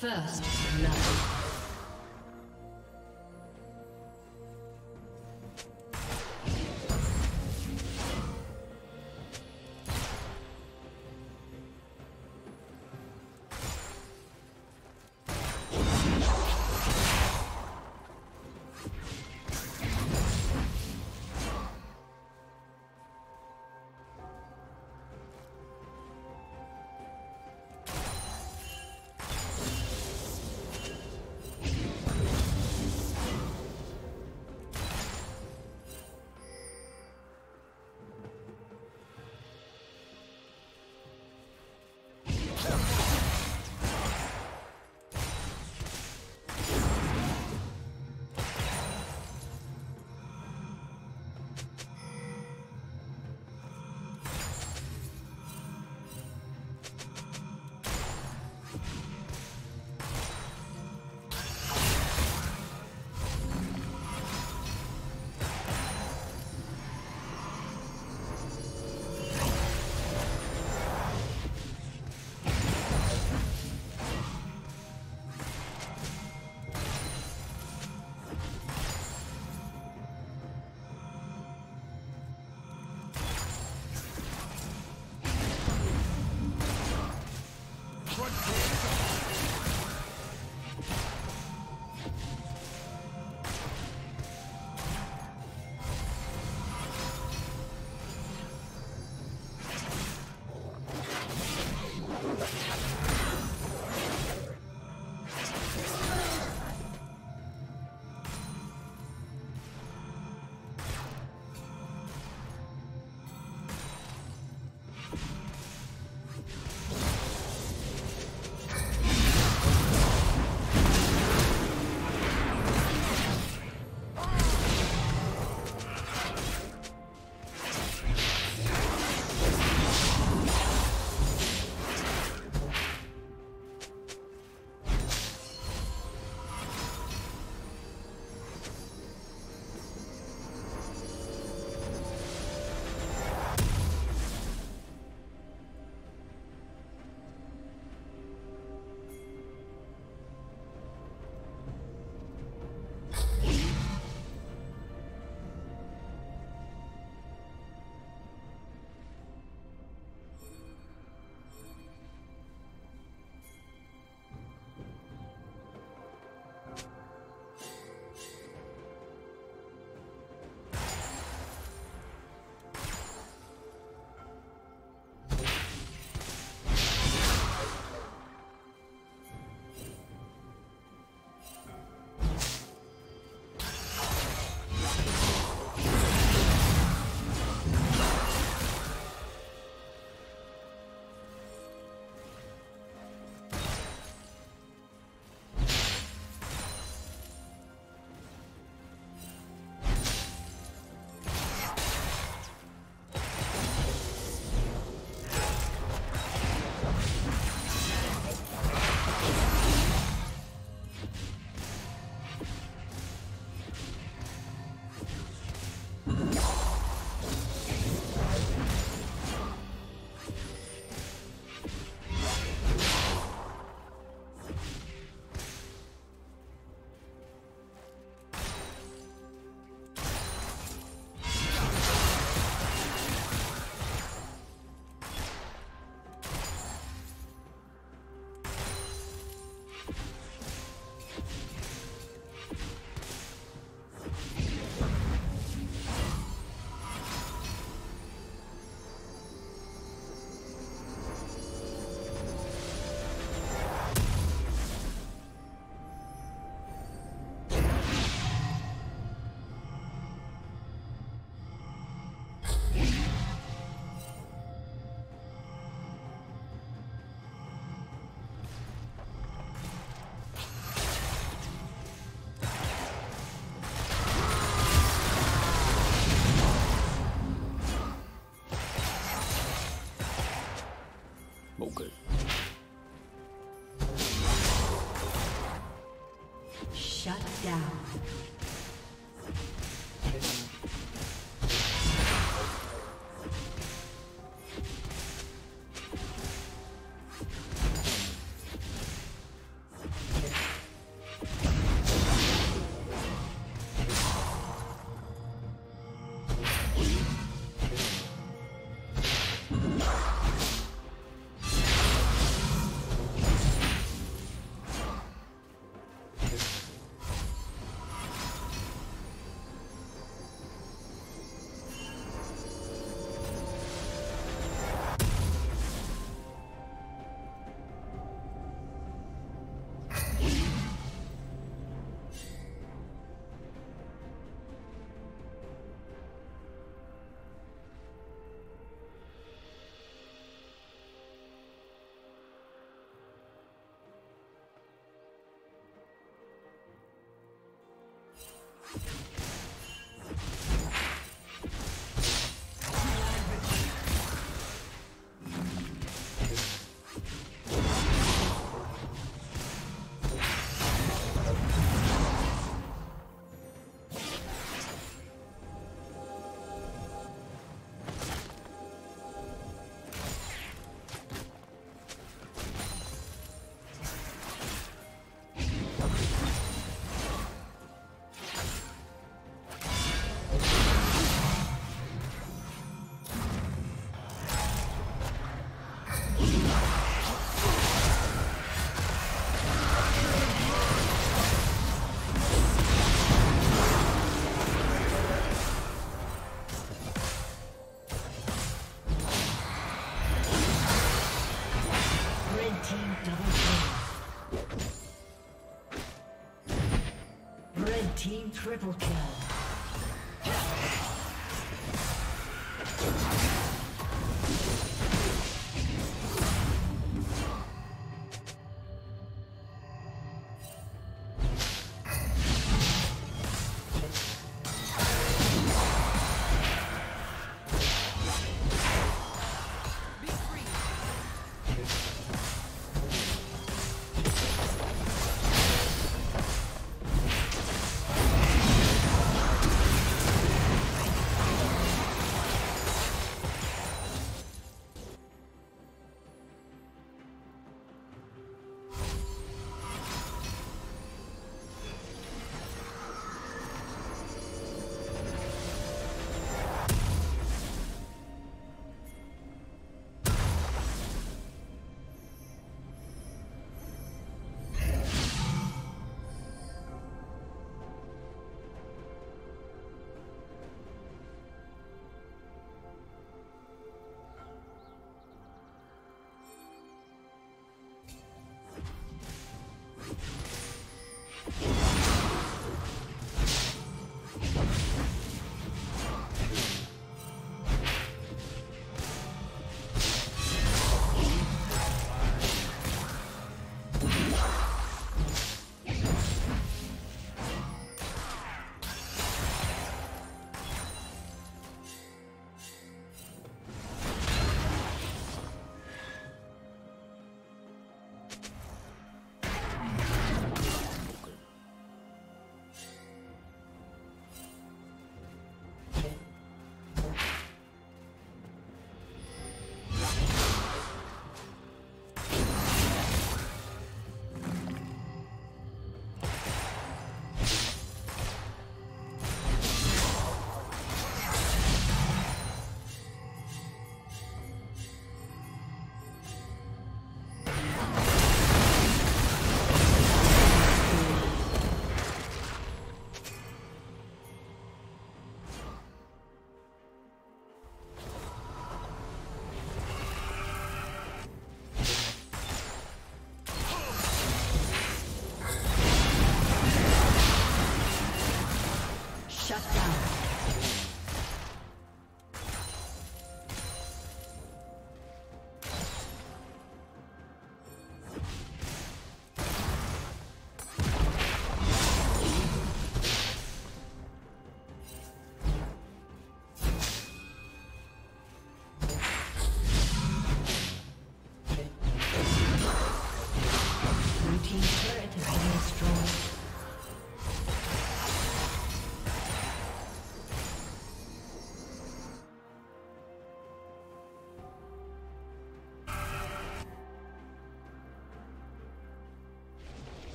First love. Triple kill.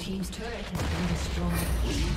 Team's turret has been destroyed.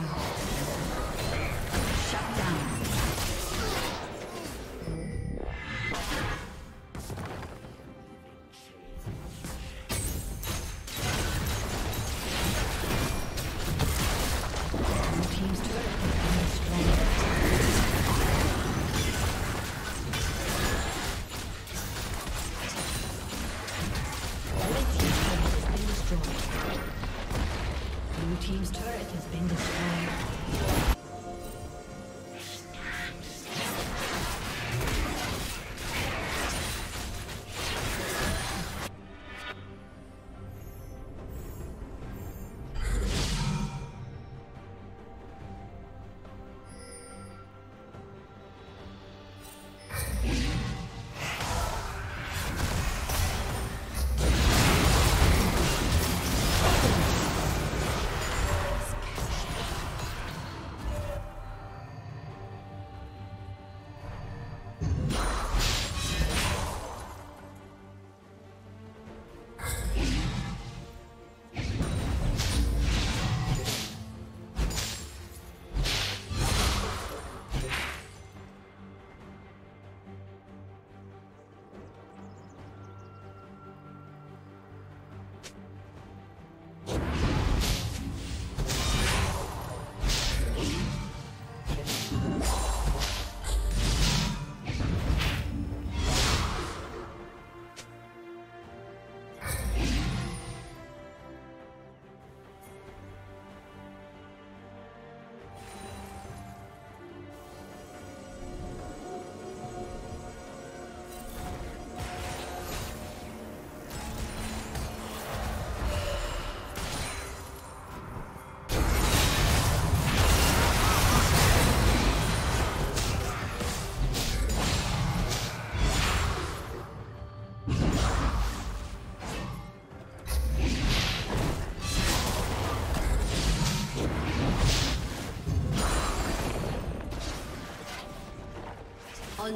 down. Shut down.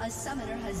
A summoner has